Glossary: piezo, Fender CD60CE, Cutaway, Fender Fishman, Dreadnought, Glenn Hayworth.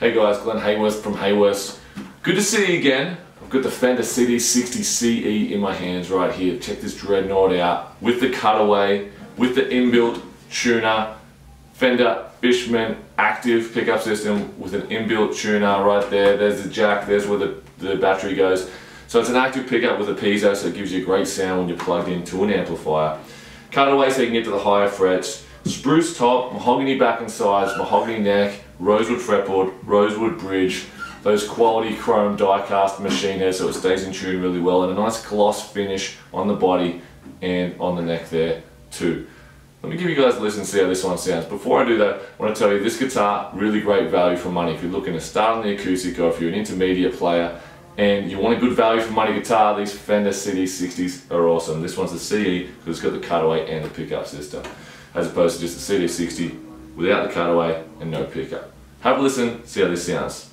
Hey guys, Glenn Hayworth from Hayworth. Good to see you again. I've got the Fender CD60CE in my hands right here. Check this Dreadnought out with the cutaway, with the inbuilt tuner, Fender Fishman active pickup system with an inbuilt tuner right there. There's the jack, there's where the battery goes. So it's an active pickup with a piezo, so it gives you a great sound when you're plugged into an amplifier. Cutaway so you can get to the higher frets. Spruce top, mahogany back and sides, mahogany neck, rosewood fretboard, rosewood bridge, those quality chrome die-cast machine there, so it stays in tune really well, and a nice gloss finish on the body and on the neck there too. Let me give you guys a listen and see how this one sounds. Before I do that, I want to tell you this guitar, really great value for money. If you're looking to start on the acoustic or if you're an intermediate player and you want a good value for money guitar, these Fender CD60s are awesome. This one's the CE because it's got the cutaway and the pickup system, as opposed to just the CD60 without the cutaway and no pickup. Have a listen, see how this sounds.